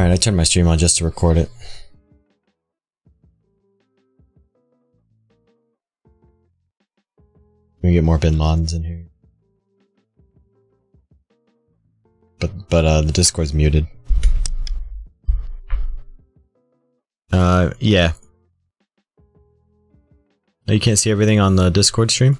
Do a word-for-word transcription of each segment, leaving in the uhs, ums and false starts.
Alright, I turned my stream on just to record it. We get more bin Ladens in here. But, but, uh, the Discord's muted. Uh, yeah. Oh, you can't see everything on the Discord stream?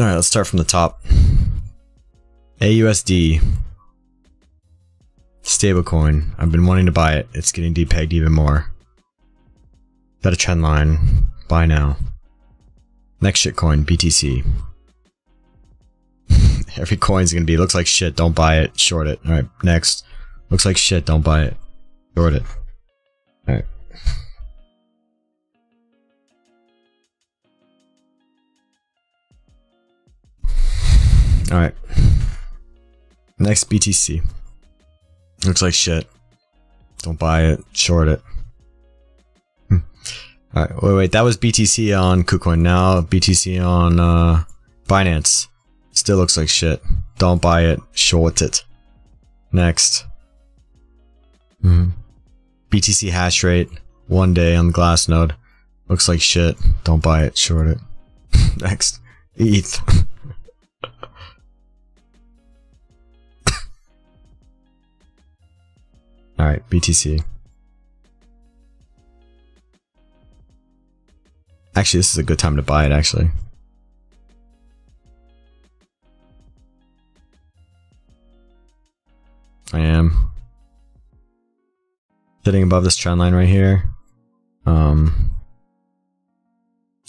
Alright, let's start from the top. A U S D. Stablecoin. I've been wanting to buy it. It's getting depegged even more. Got a trend line. Buy now. Next shitcoin, B T C. Every coin's gonna be, looks like shit, don't buy it, short it. Alright, next. Looks like shit, don't buy it. Short it. Alright. Alright. Next, B T C. Looks like shit. Don't buy it. Short it. Alright, wait, wait. That was B T C on KuCoin. Now, B T C on uh, Binance. Still looks like shit. Don't buy it. Short it. Next. Mm-hmm. B T C hash rate. One day on the glass node. Looks like shit. Don't buy it. Short it. Next. E T H. Alright, B T C. Actually, this is a good time to buy it, actually. I am. Sitting above this trend line right here. Um,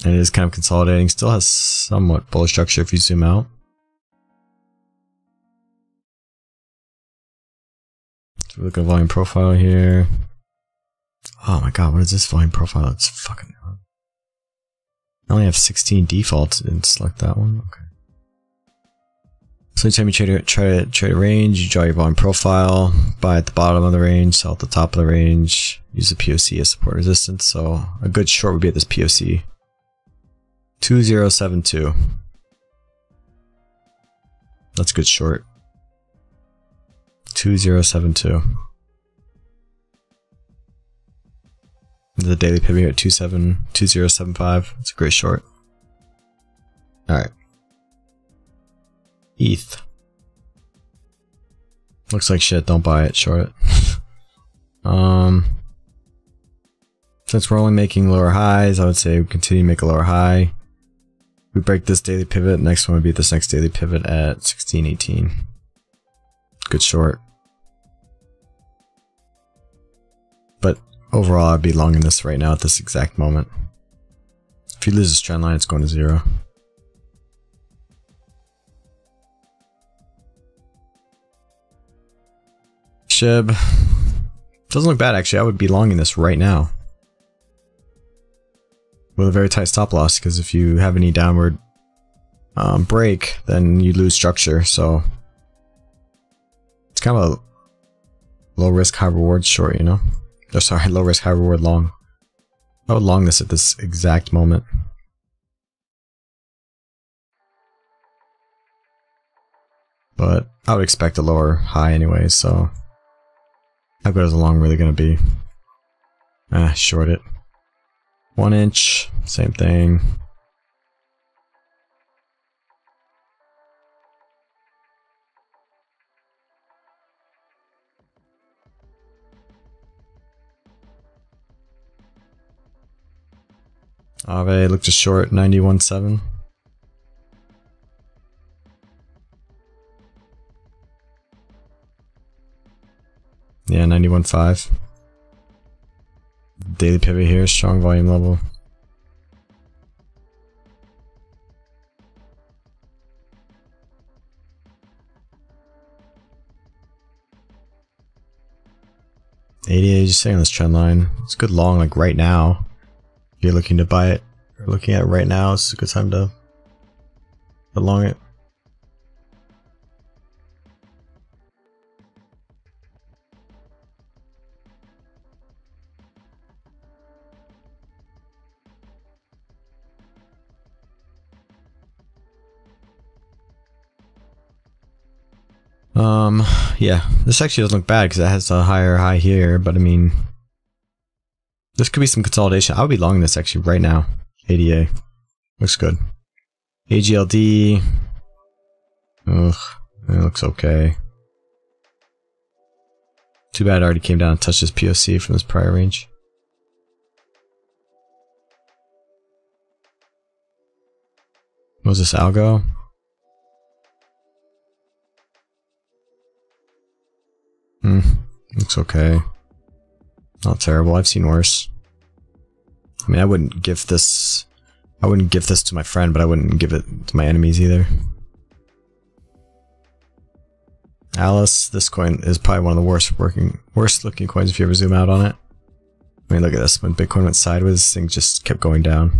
and it is kind of consolidating. Still has somewhat bullish structure if you zoom out. Look at volume profile here. Oh my god, what is this volume profile? It's fucking. I only have sixteen defaults. Didn't select that one. Okay. So anytime you try to try to trade a range, you draw your volume profile. Buy at the bottom of the range, sell at the top of the range. Use the P O C as support resistance. So a good short would be at this P O C. Two zero seven two. That's a good short. two zero seven two. The daily pivot here at two seven two zero seven five. It's a great short. Alright. E T H. Looks like shit, don't buy it, short it. um since we're only making lower highs, I would say we continue to make a lower high. We break this daily pivot, next one would be this next daily pivot at sixteen eighteen. Good short. But overall, I'd be long in this right now at this exact moment. If you lose this trend line, it's going to zero. Shib. Doesn't look bad, actually. I would be long in this right now. With a very tight stop loss, because if you have any downward um, break, then you lose structure, so... kind of a low risk, high reward short, you know? Oh, sorry, low risk, high reward long. I would long this at this exact moment. But I would expect a lower high anyway, so how good is the long really going to be? Ah, short it. One inch, same thing. Aave looked a short, ninety-one seven. Yeah, ninety-one five. Daily pivot here, strong volume level. eighty-eight is staying on this trend line. It's a good long, like right now. If you're looking to buy it, or looking at it right now, it's a good time to long it. Um, yeah, this actually doesn't look bad because it has a higher high here, but I mean, this could be some consolidation. I would be long this actually right now. A D A looks good. A G L D, ugh, it looks okay. Too bad it already came down and touched this P O C from this prior range. What was this, algo? Hmm, looks okay. Not terrible. I've seen worse. I mean, I wouldn't give this... I wouldn't give this to my friend, but I wouldn't give it to my enemies either. Alice, this coin is probably one of the worst working, worst looking coins if you ever zoom out on it. I mean, look at this. When Bitcoin went sideways, this thing just kept going down.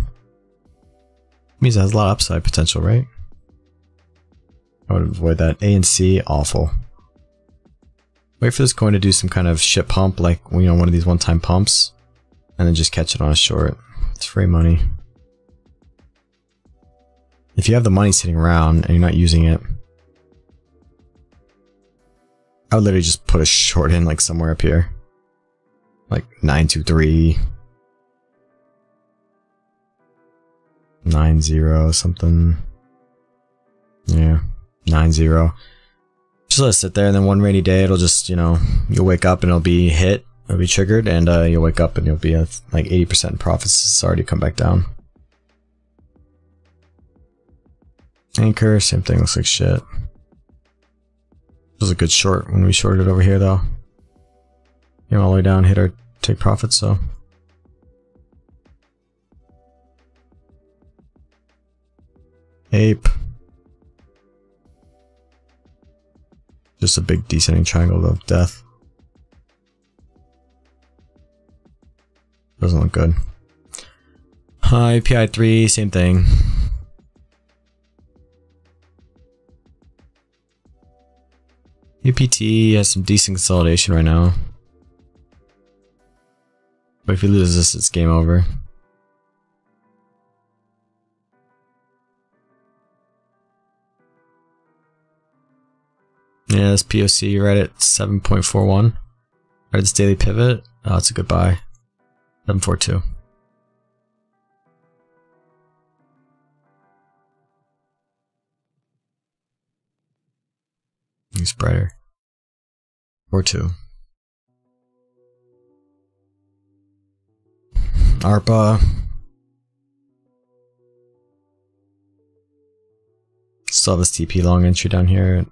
It means it has a lot of upside potential, right? I would avoid that. A N C, awful. Wait for this coin to do some kind of shit pump, like, you know, one of these one-time pumps, and then just catch it on a short. It's free money. If you have the money sitting around and you're not using it, I would literally just put a short in, like, somewhere up here. Like, nine two three. nine zero something. Yeah, nine zero. Just let it sit there, and then one rainy day it'll just, you know, you'll wake up and it'll be hit, it'll be triggered, and uh, you'll wake up and you'll be at like eighty percent in profits. It's already come back down. Anchor, same thing, looks like shit. This was a good short when we shorted it over here though. Came all the way down, hit our take profit, so. Ape. Just a big descending triangle of death. Doesn't look good. Uh, A P I three, same thing. A P T has some decent consolidation right now. But if he loses this, it's game over. Yeah, this P O C, you're right at seven point four one. Right, this daily pivot. Oh, it's a good buy. seven forty-two. He's brighter. four two. ARPA. Still have this T P long entry down here.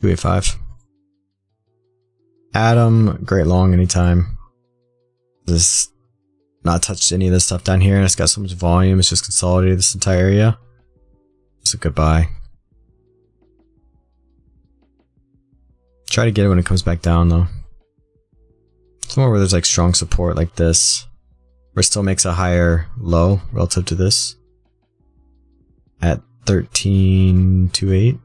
two eighty-five. Adam, great long anytime. This not touched any of this stuff down here, and it's got so much volume, it's just consolidated this entire area. It's a good buy. Try to get it when it comes back down though. Somewhere where there's like strong support like this, where it still makes a higher low relative to this. At thirteen twenty-eight.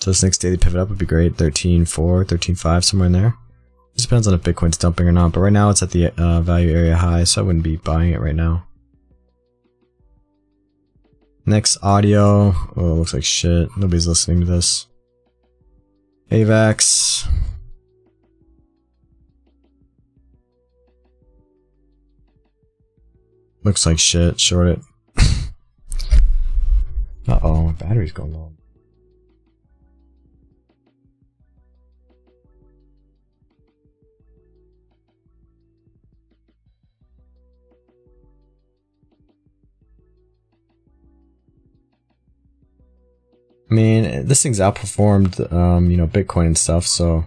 So this next daily pivot up would be great. thirteen four, thirteen five, somewhere in there. It depends on if Bitcoin's dumping or not, but right now it's at the uh, value area high, so I wouldn't be buying it right now. Next, audio. Oh, it looks like shit. Nobody's listening to this. AVAX. Looks like shit. Short it. Uh-oh, my battery's going low. I mean, this thing's outperformed, um, you know, Bitcoin and stuff, so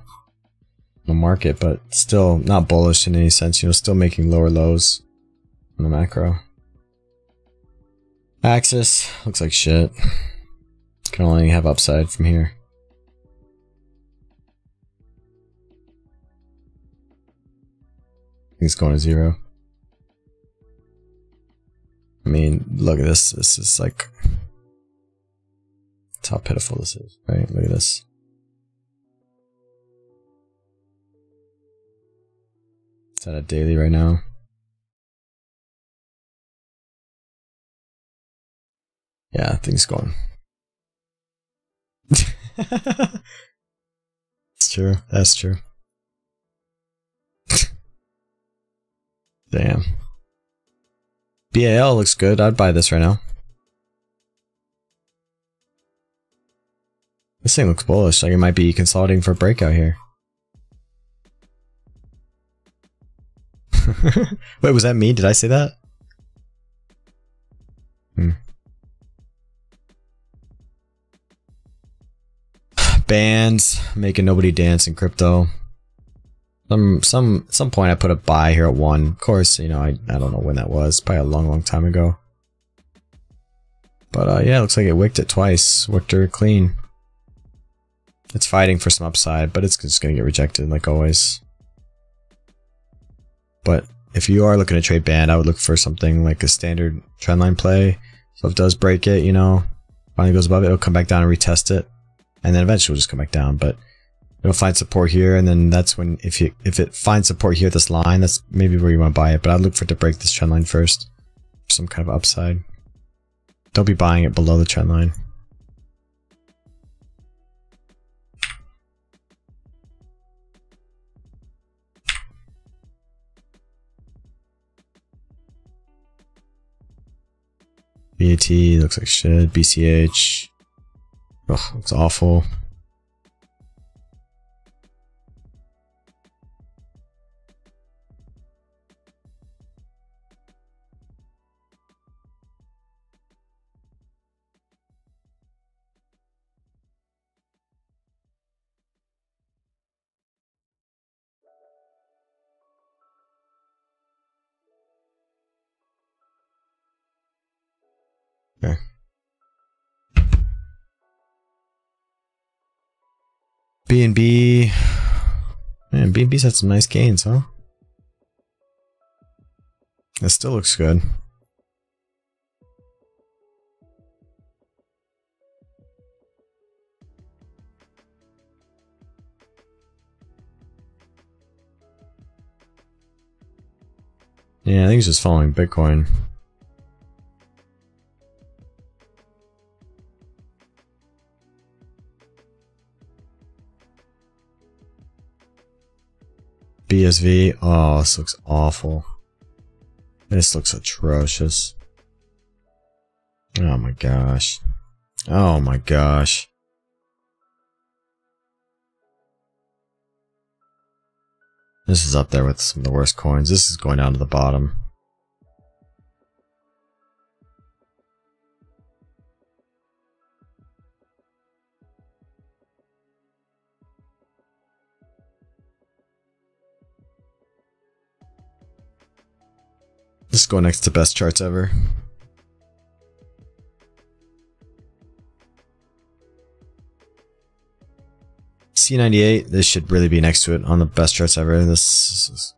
the market, but still not bullish in any sense, you know, still making lower lows on the macro. Axis looks like shit. Can only have upside from here. It's going to zero. I mean, look at this. This is like that's how pitiful this is, right? Look at this. It's at a daily right now. Yeah, things gone. It's true. That's true. Damn. B A L looks good. I'd buy this right now. This thing looks bullish. Like it might be consolidating for a breakout here. Wait, was that me? Did I say that? Hmm. Bands making nobody dance in crypto. Some some some point I put a buy here at one. Of course, you know, I, I don't know when that was. Probably a long, long time ago. But uh, yeah, it looks like it wicked it twice. Wicked her clean. It's fighting for some upside, but it's just going to get rejected like always. But if you are looking to trade band, I would look for something like a standard trendline play. So if it does break it, you know, finally goes above it, it'll come back down and retest it. And then eventually we'll just come back down, but it'll find support here, and then that's when if you if it finds support here at this line, that's maybe where you want to buy it. But I'd look for it to break this trend line first. Some kind of upside. Don't be buying it below the trend line. B A T looks like shit. B C H. Ugh, it's awful. Okay. B N B, man, B N B's had some nice gains, huh? That still looks good. Yeah, I think it's just following Bitcoin. B S V, oh, this looks awful. This looks atrocious. Oh my gosh. Oh my gosh. This is up there with some of the worst coins. This is going down to the bottom. Just go next to best charts ever. C ninety-eight, this should really be next to it on the best charts ever. This is...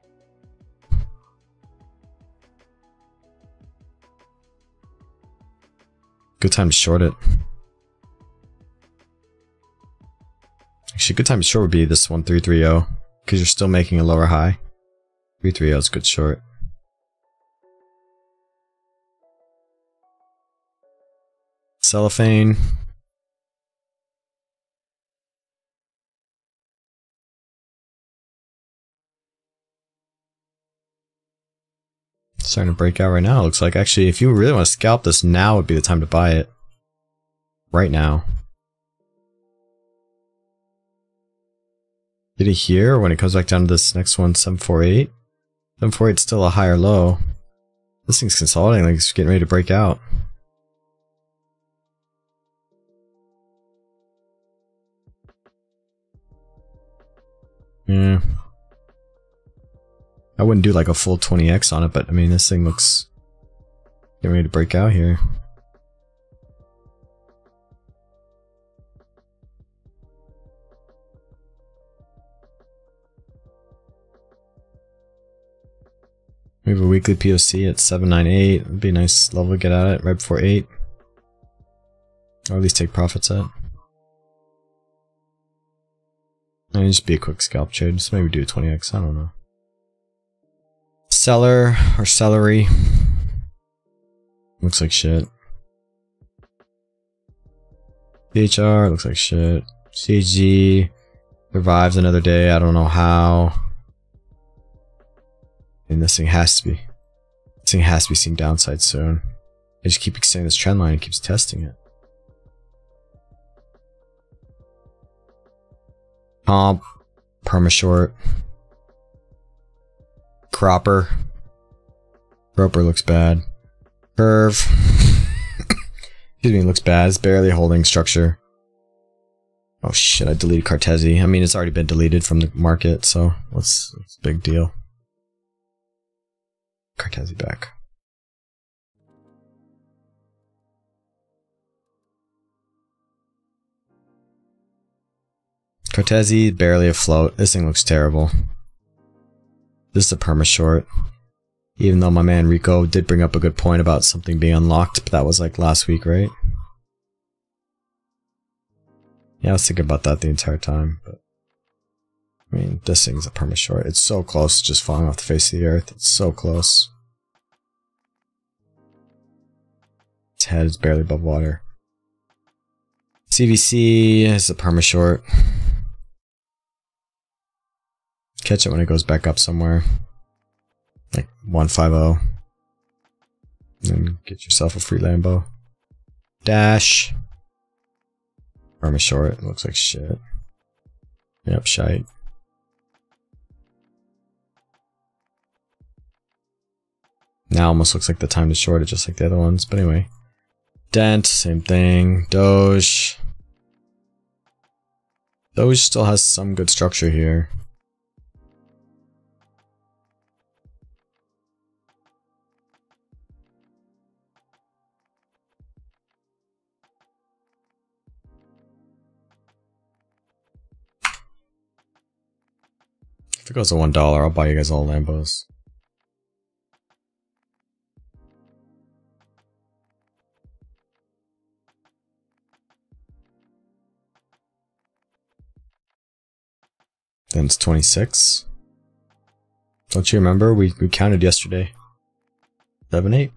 good time to short it. Actually, good time to short would be this one, three three zero, because you're still making a lower high. three three zero is good short. Cellophane. It's starting to break out right now, it looks like. Actually, if you really want to scalp this, now would be the time to buy it. Right now. Get it here, when it comes back down to this next one, seven forty-eight. seven forty-eight is still a higher low. This thing's consolidating, like it's getting ready to break out. Yeah, I wouldn't do like a full twenty X on it, but I mean this thing looks getting ready to break out here. We have a weekly P O C at seven ninety-eight. It'd be a nice level to get at it right before eight. Or at least take profits at. And just be a quick scalp trade. So maybe do a twenty X. I don't know. Seller or celery. Looks like shit. C H R looks like shit. C H G survives another day. I don't know how. And this thing has to be. This thing has to be seeing downside soon. I just keep extending this trend line. It keeps testing it. Comp, perma short, cropper, cropper looks bad, curve, excuse me, looks bad, it's barely holding structure. Oh shit, I deleted Cartesi. I mean, it's already been deleted from the market, so what's, what's a big deal? Cartesi back. Cartesi barely afloat. This thing looks terrible. This is a perma short. Even though my man Rico did bring up a good point about something being unlocked, but that was like last week, right? Yeah, I was thinking about that the entire time. But I mean, this thing's a perma short. It's so close to just falling off the face of the earth. It's so close. Its head is barely above water. C V C is a perma short. Catch it when it goes back up somewhere. Like one fifty. Then get yourself a free Lambo. Dash. Perma short. Looks like shit. Yep, shite. Now almost looks like the time to short it just like the other ones, but anyway. Dent, same thing. Doge. Doge still has some good structure here. If it goes to one dollar, I'll buy you guys all Lambos. Then it's twenty-six. Don't you remember? We, we counted yesterday. seven, eight.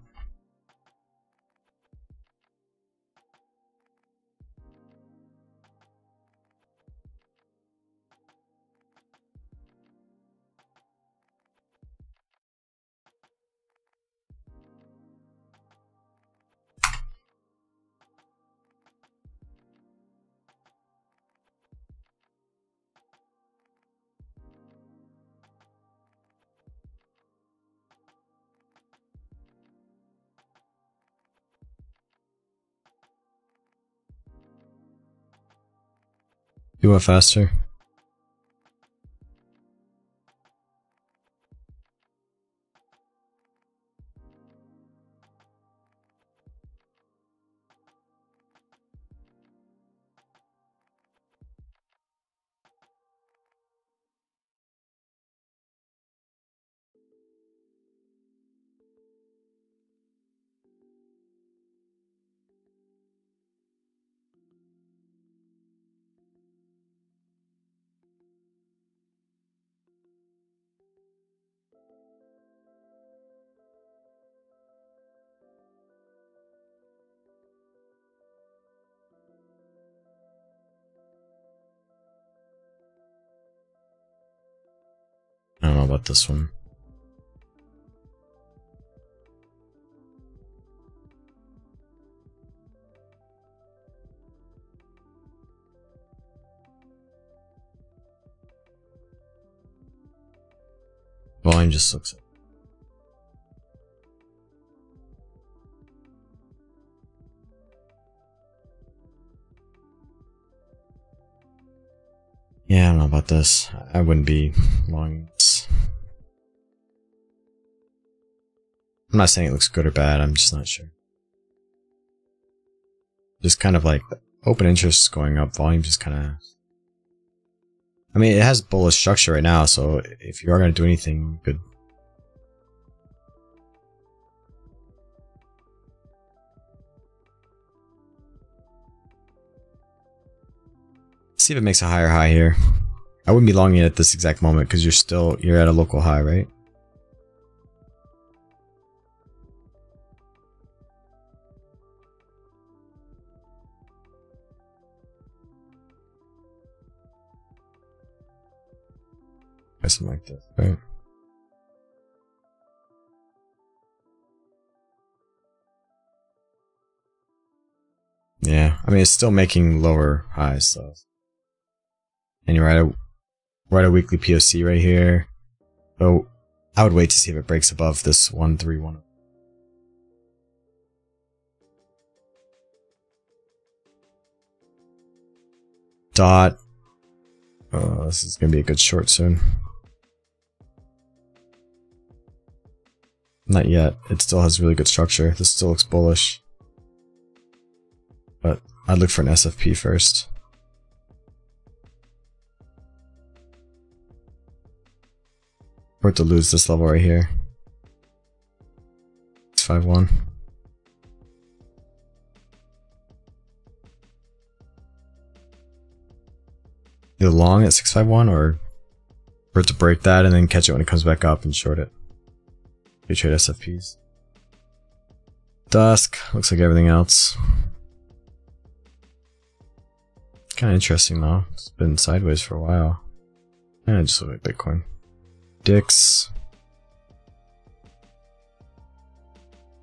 You went faster. I don't know about this one. Volume just looks like. Yeah, I don't know about this. I wouldn't be long. I'm not saying it looks good or bad, I'm just not sure. Just kind of like open interest is going up, volume just kind of. I mean, it has bullish structure right now, so if you are going to do anything, you could see if it makes a higher high here. I wouldn't be longing it at this exact moment because you're still, you're at a local high, right? Or something like this, right? Yeah, I mean, it's still making lower highs, so. And you're at a, we're at a weekly P O C right here. So I would wait to see if it breaks above this one three one. Dot. Oh, this is going to be a good short soon. Not yet. It still has really good structure. This still looks bullish. But I'd look for an S F P first. We're to lose this level right here. It's five one. Either long at six five one or for it to break that and then catch it when it comes back up and short it. We trade S F Ps. Dusk looks like everything else. Kind of interesting though. It's been sideways for a while. And I just look at Bitcoin. Dix.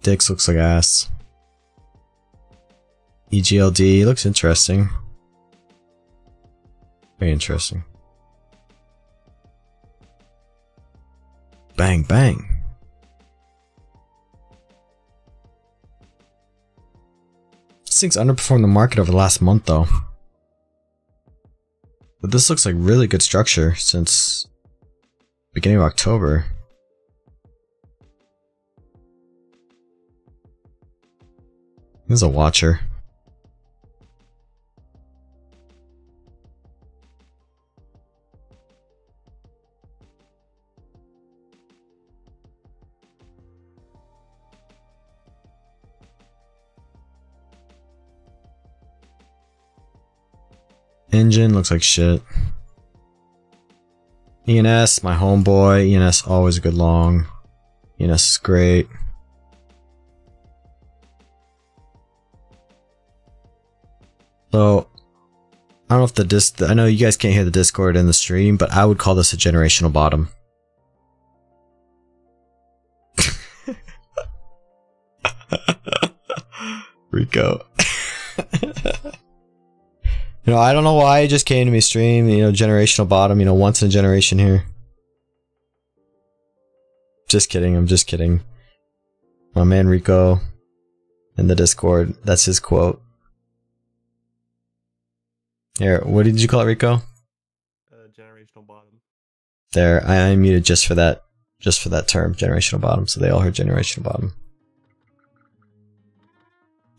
Dix looks like ass. A G L D looks interesting. Very interesting. Bang, bang. This thing's underperformed the market over the last month though. But this looks like really good structure since beginning of October. This is a watcher. Engine looks like shit. E N S, my homeboy. E N S always a good long. E N S is great. So I don't know if the disc. I know you guys can't hear the Discord in the stream, but I would call this a generational bottom. Rico. You know, I don't know why it just came to me stream, you know, generational bottom, you know, once in a generation here. Just kidding, I'm just kidding. My man Rico in the Discord, that's his quote. Here, what did you call it, Rico? Uh, generational bottom. There, I unmuted just for that, just for that term, generational bottom, so they all heard generational bottom.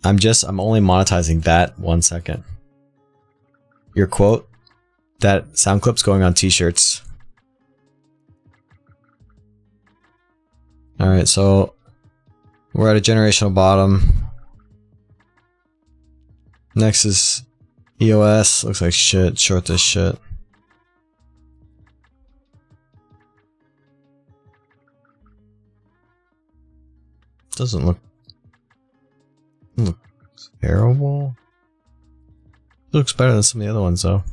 I'm just, I'm only monetizing that one second. Your quote, that sound clip's going on t-shirts. Alright, so we're at a generational bottom. Next is E O S, looks like shit, short this shit. Doesn't look, doesn't look terrible. Looks better than some of the other ones though.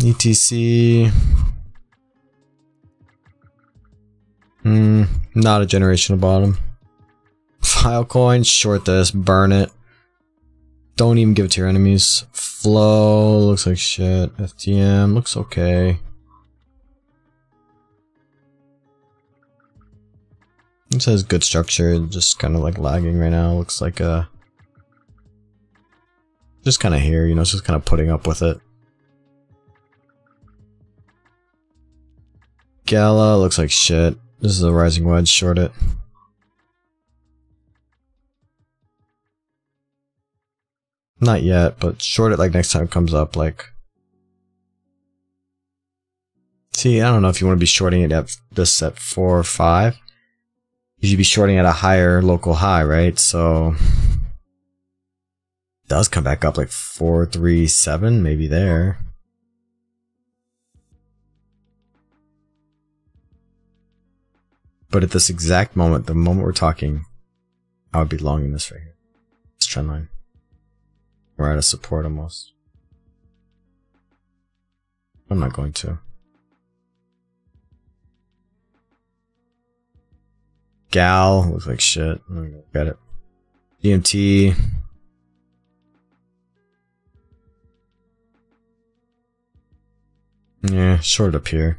E T C. Hmm, not a generational bottom. Filecoin, short this, burn it. Don't even give it to your enemies. Flow looks like shit. F T M looks okay. This has good structure, just kind of like lagging right now. Looks like a just kind of here, you know, it's just kind of putting up with it. Gala looks like shit. This is a rising wedge, short it. Not yet, but short it like next time it comes up, like. See, I don't know if you want to be shorting it at this at four or five. You should be shorting at a higher local high, right? So does come back up like four three seven, maybe there. But at this exact moment, the moment we're talking, I would be longing this right here. This trend line. We're out of support almost. I'm not going to. Gal looks like shit. Got it. D M T. Yeah, short up here.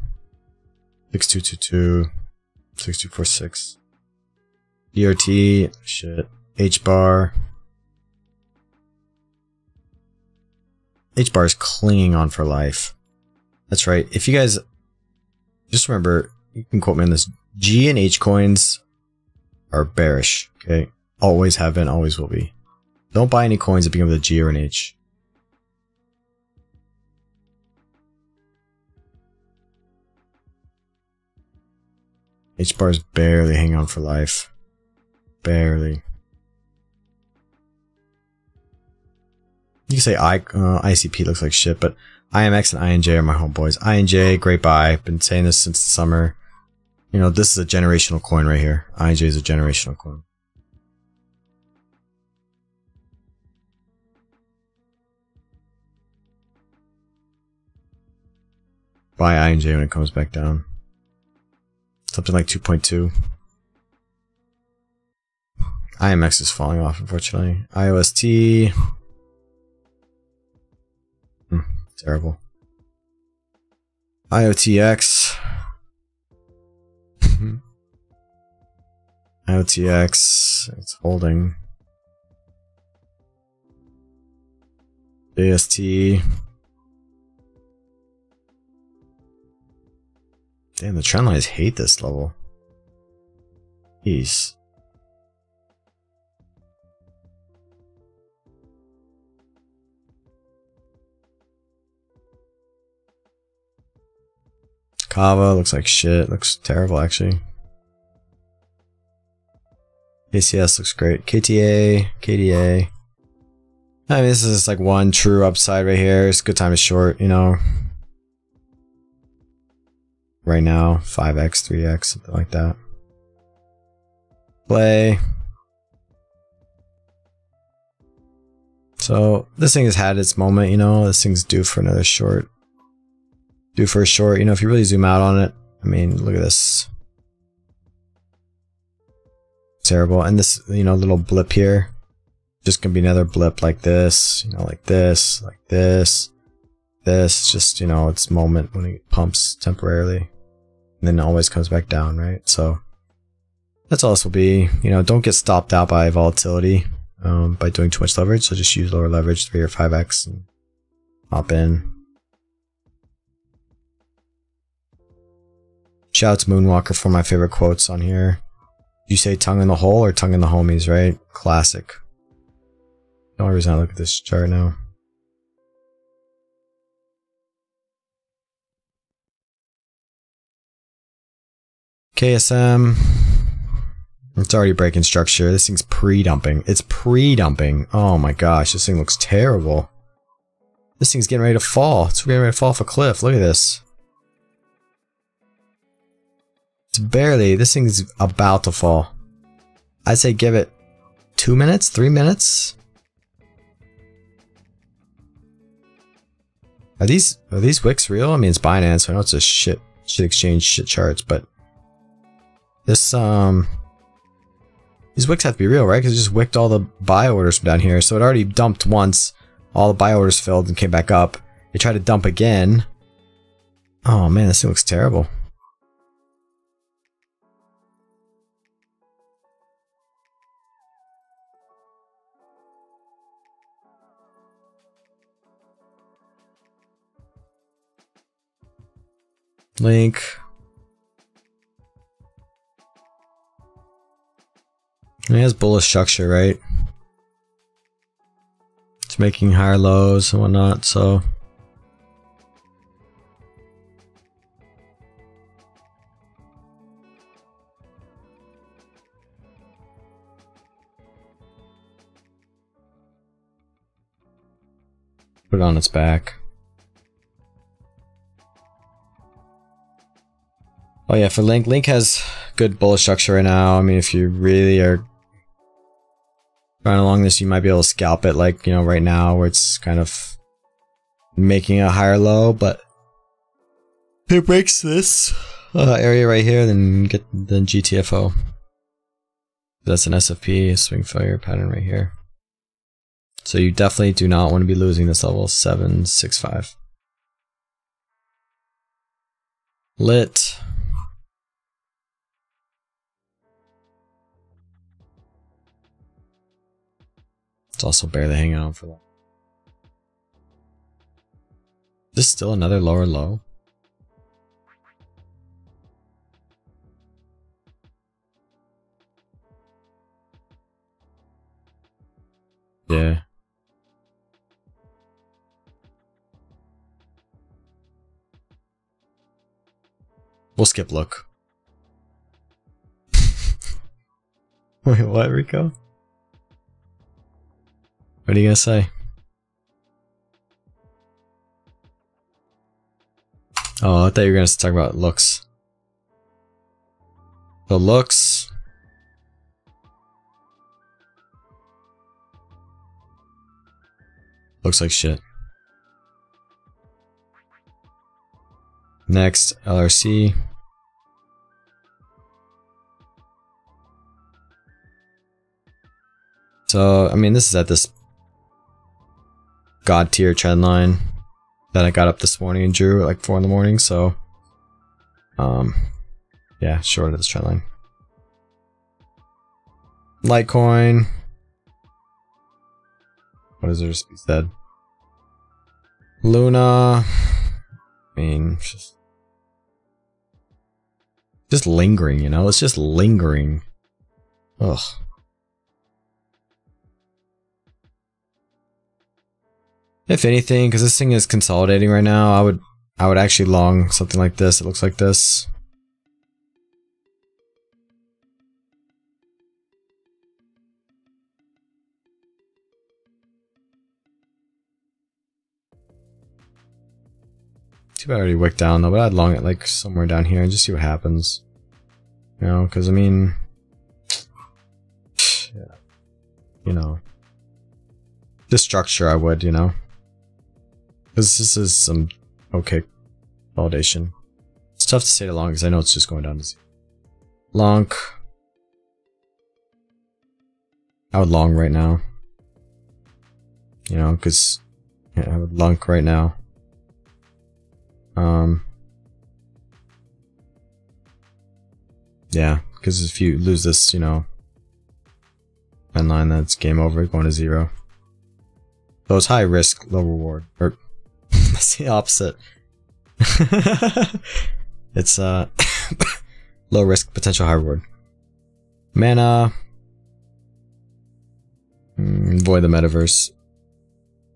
six two two two. six two four six. D R T. Shit. H bar. H bar is clinging on for life. That's right. If you guys just remember, you can quote me on this. G and H coins are bearish, okay? Always have been, always will be. Don't buy any coins that begin with a G or an H. H bars barely hang on for life. Barely. You can say I, uh, I C P looks like shit, but I M X and I N J are my homeboys. I N J, great buy. Been saying this since the summer. You know, this is a generational coin right here. I N J is a generational coin. Buy I N J when it comes back down. Something like two point two. I M X is falling off, unfortunately. I O S T. Hmm, terrible. I O T X. I O T X, it's holding. A S T. Damn, the trend lines hate this level. Jeez. Kava looks like shit. Looks terrible, actually. A C S looks great. K T A, K D A. I mean, this is just like one true upside right here. It's a good time to short, you know. Right now, five X, three X, something like that. Play. So, this thing has had its moment, you know. This thing's due for another short. Due for a short, you know, if you really zoom out on it. I mean, look at this. Terrible. And this, you know, little blip here, just gonna be another blip like this, you know, like this, like this, this, just, you know, it's moment when it pumps temporarily and then it always comes back down, right? So that's all this will be. You know, don't get stopped out by volatility um, by doing too much leverage. So just use lower leverage, three or five X, and hop in. Shout out to Moonwalker for my favorite quotes on here. You say tongue in the hole or tongue in the homies, right? Classic. The only reason I look at this chart now. K S M. It's already breaking structure. This thing's pre-dumping. It's pre-dumping. Oh my gosh, this thing looks terrible. This thing's getting ready to fall. It's getting ready to fall off a cliff. Look at this. It's barely, this thing's about to fall. I'd say give it two minutes, three minutes. Are these, are these wicks real? I mean, it's Binance, so I know it's a shit, shit exchange, shit charts, but this, um, these wicks have to be real, right? Because it just wicked all the buy orders from down here. So it already dumped once, all the buy orders filled and came back up. It tried to dump again. Oh man, this thing looks terrible. Link. It has bullish structure, right? It's making higher lows and whatnot, so. put it on its back. Oh yeah, for Link, Link has good bullish structure right now. I mean, if you really are running along this, you might be able to scalp it, like, you know, right now where it's kind of making a higher low, but if it breaks this uh, area right here, then get the G T F O. That's an S F P, a swing failure pattern right here. So you definitely do not want to be losing this level seven six five. Lit. It's also barely hanging on for that. Is this still another lower low? Yeah. We'll skip look. Wait, what, Rico? What are you gonna say? Oh, I thought you were gonna talk about looks. The looks. Looks like shit. Next, L R C. So, I mean, this is at this god tier trend line that I got up this morning and drew at like four in the morning, so um, yeah, short of this trend line. Litecoin. What is there to be said? Luna. I mean, just, just lingering, you know? It's just lingering. Ugh. If anything, because this thing is consolidating right now, I would I would actually long something like this. It looks like this. Too bad I already wicked down though, but I'd long it like somewhere down here and just see what happens. You know, because I mean, yeah, you know, this structure I would, you know. Because this is some okay validation. It's tough to say to long because I know it's just going down to zero. Long. I would long right now. You know, because yeah, I would long right now. Um. Yeah, because if you lose this, you know, trend line, that's game over, going to zero. So it's high risk, low reward. Or that's the opposite. It's uh low risk, potential high reward. Mana. Mm, void the metaverse.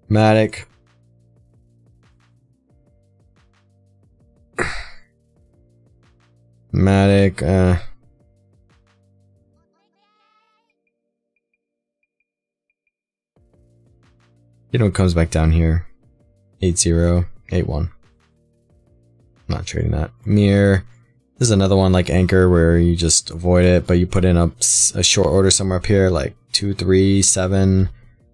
Matic. Matic. Uh. You know, it comes back down here. eight zero, eight one. Not trading that. Mirror. This is another one like Anchor where you just avoid it, but you put in a, a short order somewhere up here, like two, three, seven,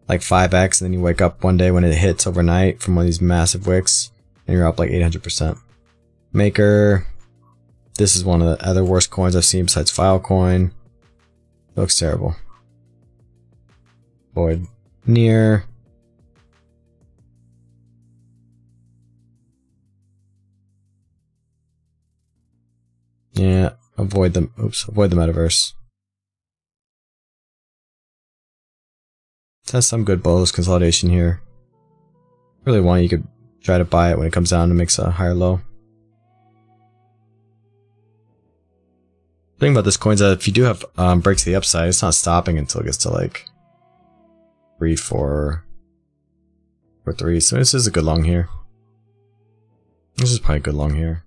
like five X, and then you wake up one day when it hits overnight from one of these massive wicks, and you're up like eight hundred percent. Maker. This is one of the other worst coins I've seen besides Filecoin. It looks terrible. Void. Near. Yeah, avoid the oops, avoid the metaverse. That's some good bullish consolidation here. Really want you could try to buy it when it comes down and makes a higher low. The thing about this coin is that if you do have um, breaks to the upside, it's not stopping until it gets to like three, four, or three. So this is a good long here. This is probably a good long here.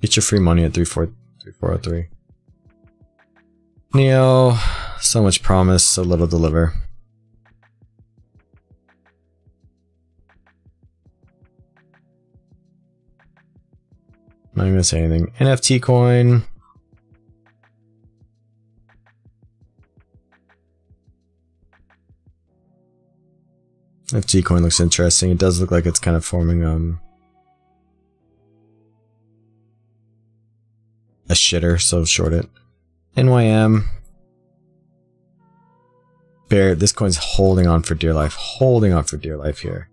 Get your free money at three four three four oh three. Neo, so much promise, so little deliver. not even gonna say anything. N F T coin. N F T coin looks interesting. It does look like it's kind of forming um a shitter, so short it. N Y M. Bear, this coin's holding on for dear life. Holding on for dear life here.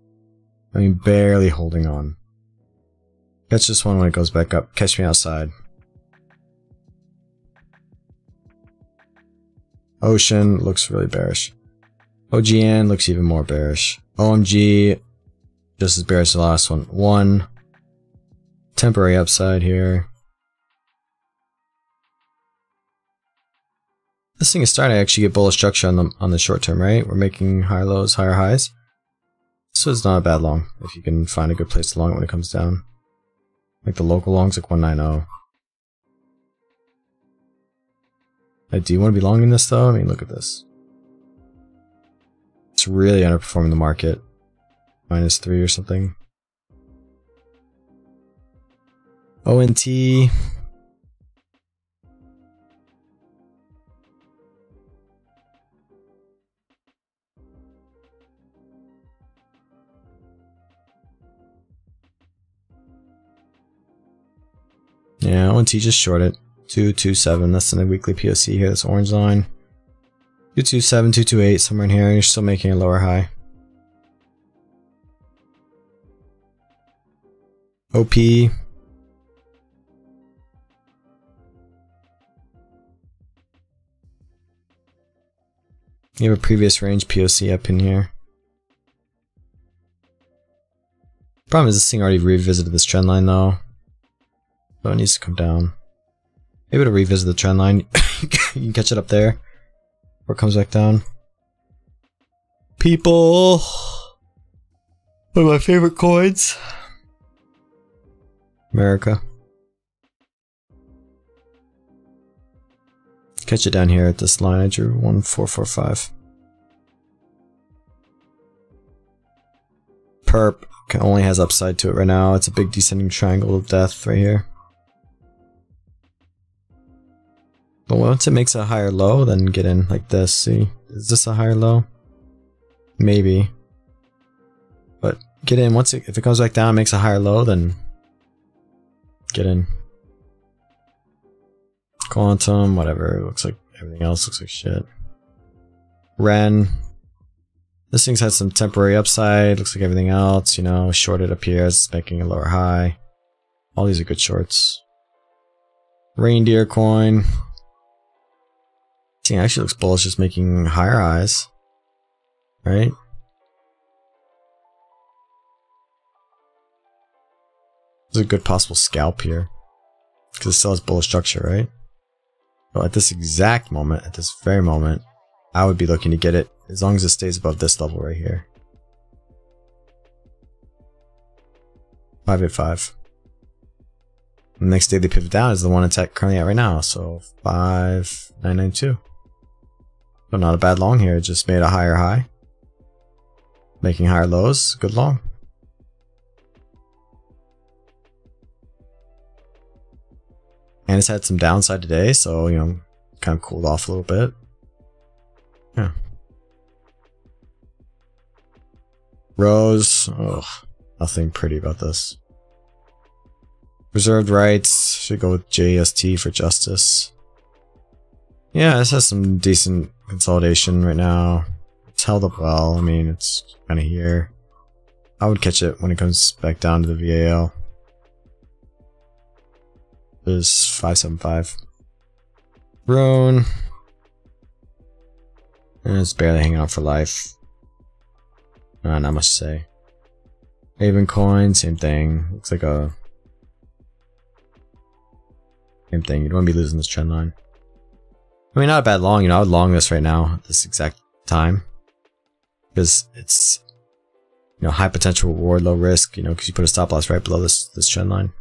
I mean, barely holding on. Catch this one when it goes back up. Catch me outside. Ocean looks really bearish. O G N looks even more bearish. O M G, just as bearish as the last one. One. Temporary upside here. This thing is starting to actually get bullish structure on the, on the short term, right? We're making higher lows, higher highs. So it's not a bad long, if you can find a good place to long it when it comes down. Like the local longs, like one ninety. I do want to be longing this though. I mean, look at this. It's really underperforming the market. Minus three or something. O N T. Yeah, O N T just short it. two twenty-seven, that's in the weekly P O C here, this orange line. two twenty-seven, two twenty-eight, somewhere in here, and you're still making a lower high. O P. You have a previous range P O C up in here. Problem is, this thing already revisited this trend line though. So it needs to come down. Maybe to revisit the trend line. You can catch it up there. Or it comes back down. People! One of my favorite coins. America. Catch it down here at this line. I drew one four four five. Perp only has upside to it right now. It's a big descending triangle of death right here. But once it makes a higher low, then get in like this. See, is this a higher low? Maybe. But get in once it, if it comes back down, and makes a higher low, then get in. Quantum, whatever. It looks like everything else looks like shit. Ren. This thing's had some temporary upside. Looks like everything else, you know, shorted up here. It's making a lower high. All these are good shorts. Reindeer coin. This thing actually looks bullish, just making higher highs, right? There's a good possible scalp here because it still has bullish structure, right? But at this exact moment, at this very moment, I would be looking to get it as long as it stays above this level right here. five eight five. The next daily pivot down is the one it's at currently at right now, so five nine nine two. So not a bad long here, it just made a higher high. Making higher lows, good long. And it's had some downside today, so, you know, kind of cooled off a little bit. Yeah. Rose, ugh, nothing pretty about this. Reserved rights, should go with J S T for justice. Yeah, this has some decent consolidation right now. It's held up well, I mean, it's kind of here. I would catch it when it comes back down to the V A L. There's five seven five. Rune. And it's barely hanging out for life. Uh, not much to say. Haven coin, same thing. Looks like a... Same thing, you don't want to be losing this trend line. I mean, not a bad long, you know, I would long this right now, at this exact time. Because it's, you know, high potential reward, low risk, you know, because you put a stop loss right below this, this trend line.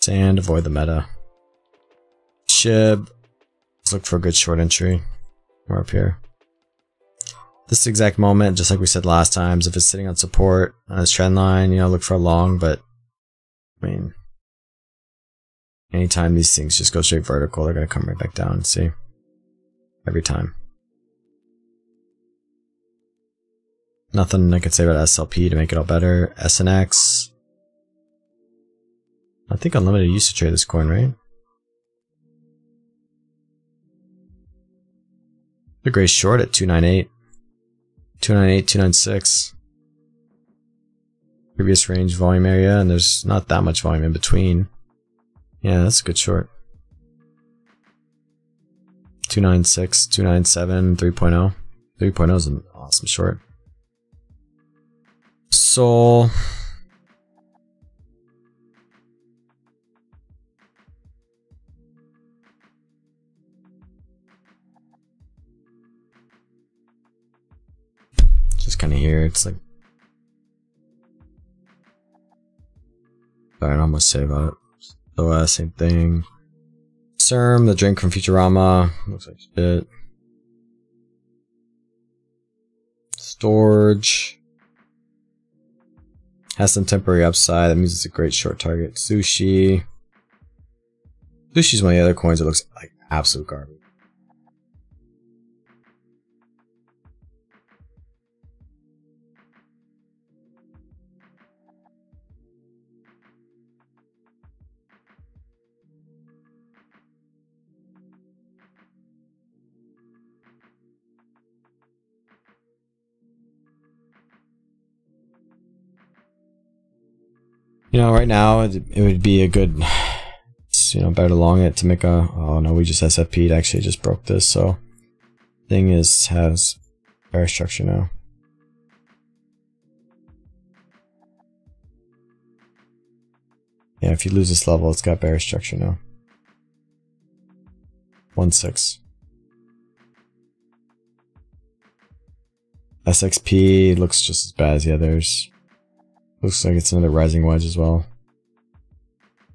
Sand, avoid the meta. Shib. Let's look for a good short entry. We're up here. this exact moment, just like we said last time, if it's sitting on support on this trend line, you know, look for a long, but I mean, anytime these things just go straight vertical, they're going to come right back down, see? Every time. Nothing I could say about S L P to make it all better. S N X. I think Unlimited used to trade this coin, right? They're gray short at two ninety-eight. two ninety-eight, two ninety-six. Previous range volume area, and there's not that much volume in between. Yeah, that's a good short. two ninety-six, two ninety-seven, three point oh. three point oh is an awesome short. So just kind of here, it's like, alright, I'm gonna say about it. So, uh, same thing. C E R M, the drink from Futurama. Looks like shit. Storage. Has some temporary upside. That means it's a great short target. Sushi. Sushi's one of the other coins that looks like absolute garbage. You know, right now it, it would be a good, you know, better to long it to make a. Oh no, we just S F P'd. Actually, just broke this. So, thing is has bearish structure now. Yeah, if you lose this level, it's got bearish structure now. One six. S X P looks just as bad as the others. Looks like it's another rising wedge as well.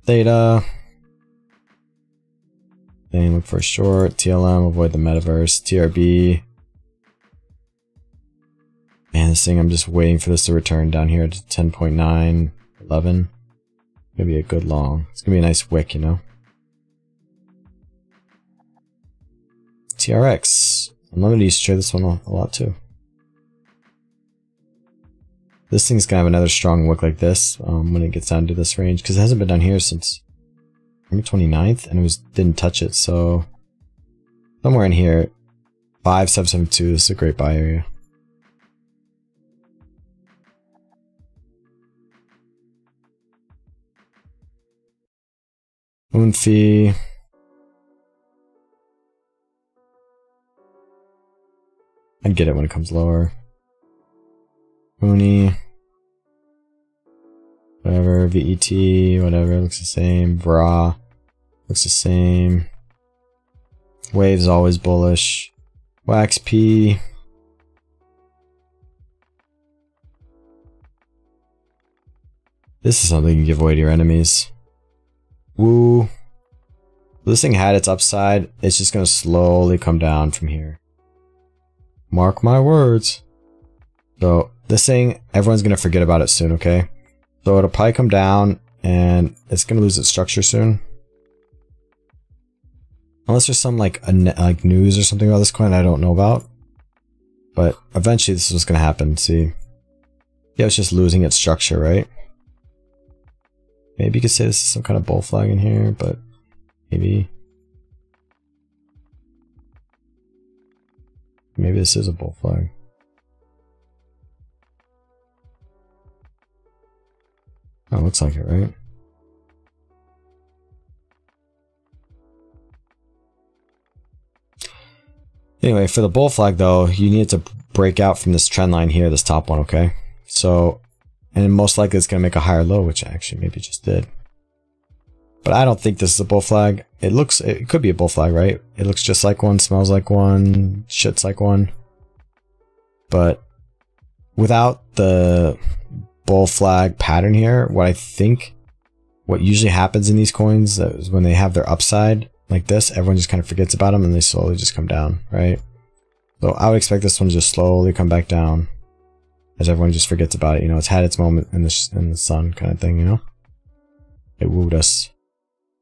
Theta. Then look for a short. T L M, avoid the metaverse. T R B. Man, this thing, I'm just waiting for this to return down here to ten point nine, eleven. Gonna be a good long. It's gonna be a nice wick, you know. T R X. Unlimited used to trade this one a lot too. This thing's gonna have another strong wick like this um, when it gets down to this range, because it hasn't been down here since November twenty-ninth, and it was didn't touch it. So somewhere in here, five seven seven two. This is a great buy area. Moonfee. I'd get it when it comes lower. Uni, whatever, V E T, whatever, looks the same. Bra, looks the same. Wave's always bullish. Wax P. This is something you give away to your enemies. Woo. This thing had its upside. It's just gonna slowly come down from here. Mark my words. So this thing, everyone's going to forget about it soon, okay? So it'll probably come down, and it's going to lose its structure soon. Unless there's some like, a, like news or something about this coin I don't know about. But eventually this is what's going to happen, see? Yeah, it's just losing its structure, right? Maybe you could say this is some kind of bull flag in here, but maybe... Maybe this is a bull flag. Oh, looks like it, right? Anyway, for the bull flag though, you need to break out from this trend line here, this top one, okay? So, and most likely it's going to make a higher low, which actually maybe just did. But I don't think this is a bull flag. It looks, it could be a bull flag, right? It looks just like one, smells like one, shit's like one. But without the bull flag pattern here, what I think what usually happens in these coins is when they have their upside like this, everyone just kind of forgets about them and they slowly just come down, right? So I would expect this one to just slowly come back down as everyone just forgets about it. You know, it's had its moment in the, in the sun kind of thing, you know? It wooed us.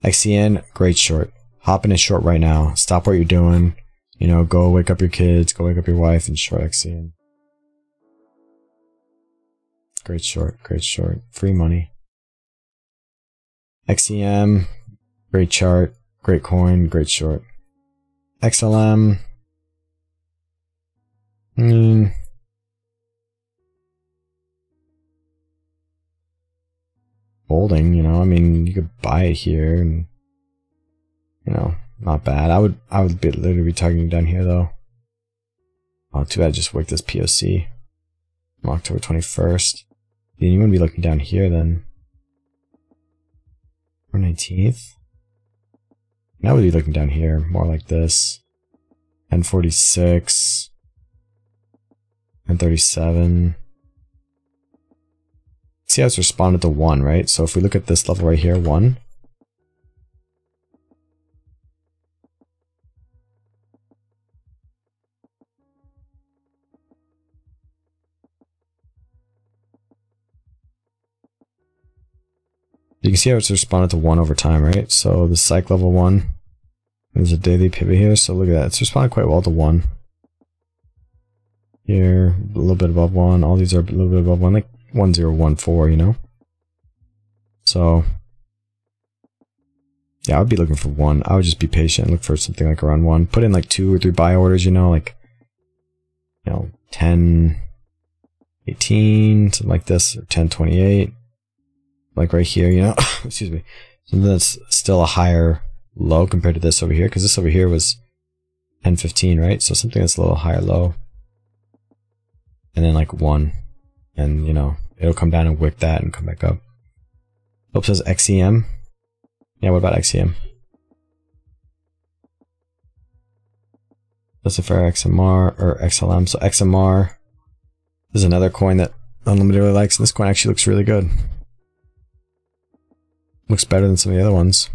X C N, great short. Hop in a short right now. Stop what you're doing. You know, go wake up your kids, go wake up your wife and short X C N. Great short, great short. Free money. X E M, great chart, great coin, great short. X L M, mm. Holding, you know, I mean, you could buy it here, and you know, not bad. I would, I would be literally be targeting down here though. Oh, too bad I just worked this P O C from October twenty-first. Then you wouldn't be looking down here then. nineteenth. Now we'll be looking down here, more like this. ten forty-six. ten thirty-seven. See how it's responded to one, right? So if we look at this level right here, one. You can see how it's responded to one over time, right? So the psych level one, there's a daily pivot here, so look at that. It's responded quite well to one. Here, a little bit above one. All these are a little bit above one, like one zero one four, you know? So, yeah, I would be looking for one. I would just be patient and look for something like around one. Put in like two or three buy orders, you know, like, you know, ten eighteen, something like this, or ten twenty-eight. Like right here, you know, excuse me. So that's still a higher low compared to this over here, because this over here was ten fifteen, right? So something that's a little higher low. And then like one. And, you know, it'll come down and wick that and come back up. Hope says X E M. Yeah, what about X E M? That's it for X M R or X L M. So X M R is another coin that Unlimited really likes. And this coin actually looks really good. Looks better than some of the other ones.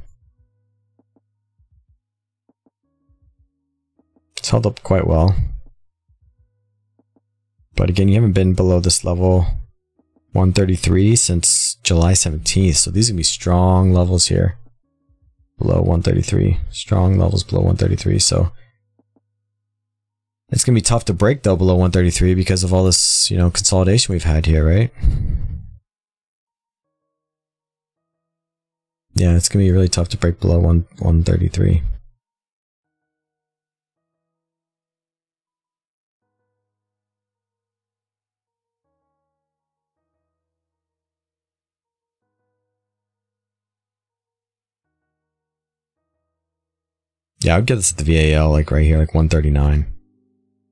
It's held up quite well. But again, you haven't been below this level one thirty-three since July seventeenth. So these are going to be strong levels here. Below one thirty-three. Strong levels below one thirty-three. So it's going to be tough to break though below one thirty-three because of all this, you know, consolidation we've had here, right? Yeah, it's going to be really tough to break below one thirty-three. Yeah, I would get this at the V A L, like right here, like one thirty-nine.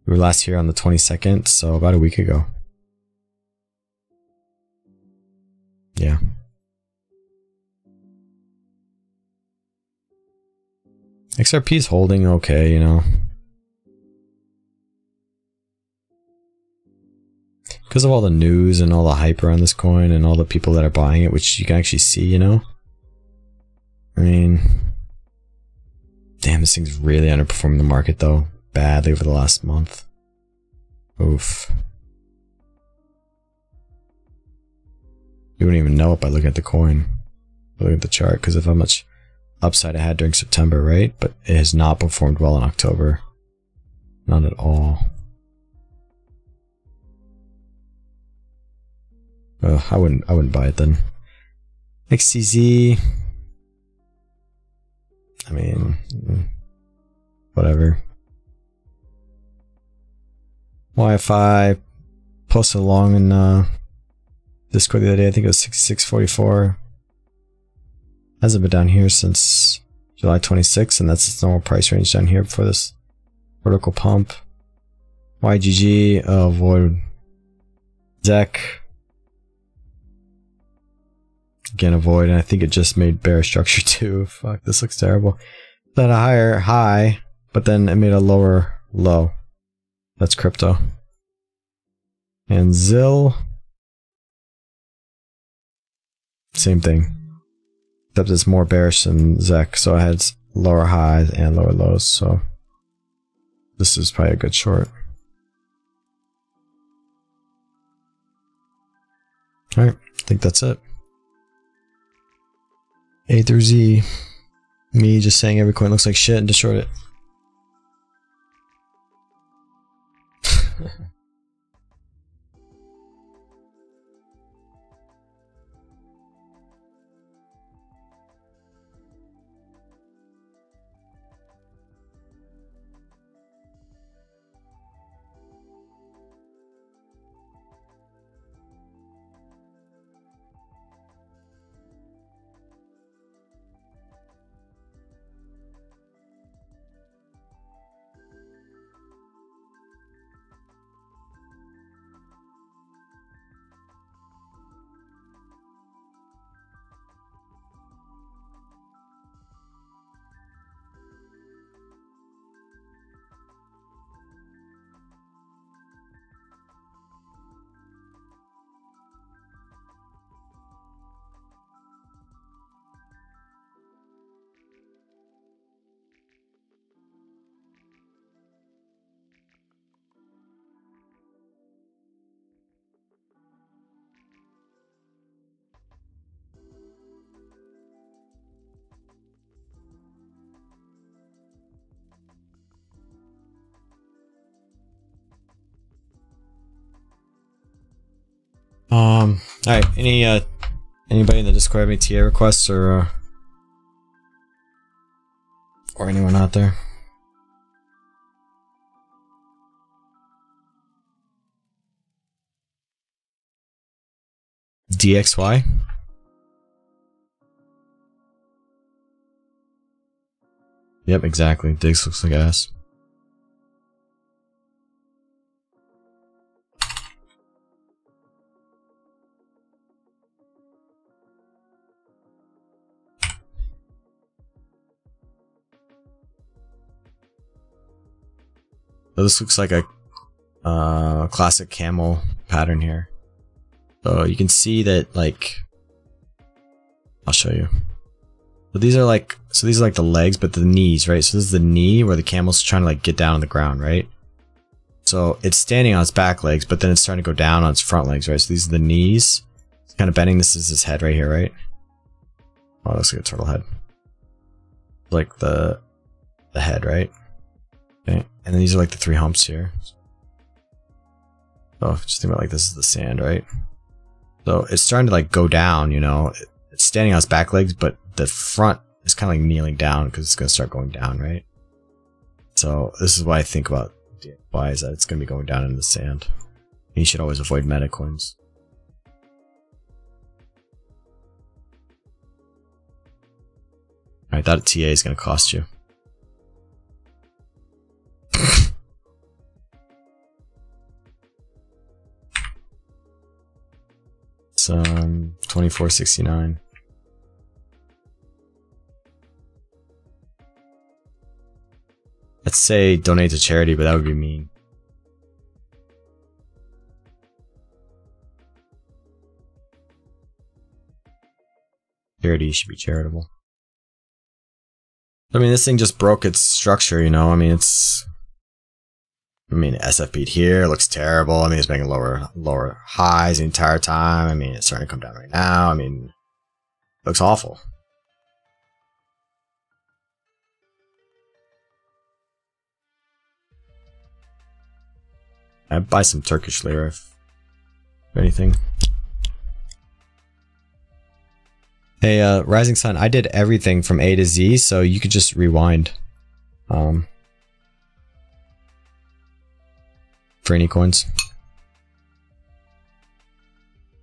We were last here on the twenty-second, so about a week ago. Yeah. X R P is holding okay, you know. Because of all the news and all the hype around this coin and all the people that are buying it, which you can actually see, you know. I mean, damn, this thing's really underperforming the market though, badly over the last month. Oof. You wouldn't even know it by looking at the coin, looking at the chart, because of how much upside it had during September, right? But it has not performed well in October. Not at all. Ugh, I wouldn't I wouldn't buy it then. X C Z. I mean, whatever. Y F I posted along in uh Discord the other day, I think it was sixty-six forty-four. Hasn't been down here since July twenty-sixth, and that's its normal price range down here before this vertical pump. Y G G, uh, avoid Z E C. Again, avoid, and I think it just made bear structure too. Fuck, this looks terrible. Then a higher high, but then it made a lower low. That's crypto. And Z I L. Same thing. Except it's more bearish than Z E C, so it had lower highs and lower lows, so this is probably a good short. All right, I think that's it. A through Z. Me just saying every coin looks like shit and destroyed it. Um, alright, any, uh, anybody in the Discord have any T A requests, or, uh, or anyone out there? D X Y? Yep, exactly. Diggs looks like ass. So this looks like a uh, classic camel pattern here. So you can see that, like, I'll show you. So these are like, so these are like the legs, but the knees, right? So this is the knee where the camel's trying to like get down on the ground, right? So it's standing on its back legs, but then it's starting to go down on its front legs, right? So these are the knees. It's kind of bending. This is his head right here, right? Oh, looks like a turtle head. Like the the head, right? Okay. And then these are like the three humps here. So just think about like this is the sand, right? So it's starting to like go down, you know. It's standing on its back legs, but the front is kind of like kneeling down because it's going to start going down, right? So this is why I think about why is that it's going to be going down in the sand. And you should always avoid meta coins. Alright, that T A is going to cost you. Um, twenty-four sixty-nine. I'd say donate to charity, but that would be mean. Charity should be charitable. I mean, this thing just broke its structure, you know. I mean, it's. I mean, S F P'd here, it looks terrible. I mean, it's making lower lower highs the entire time. I mean, it's starting to come down right now. I mean, it looks awful. I'd buy some Turkish lira if anything. Hey, uh, Rising Sun, I did everything from A to Z, so you could just rewind. Um... For any coins,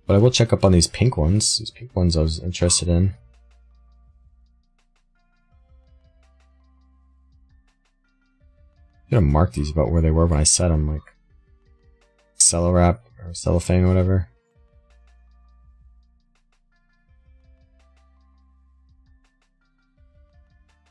but I will check up on these pink ones. These pink ones I was interested in. I'm gonna mark these about where they were when I set them, like cello wrap or cellophane, or whatever.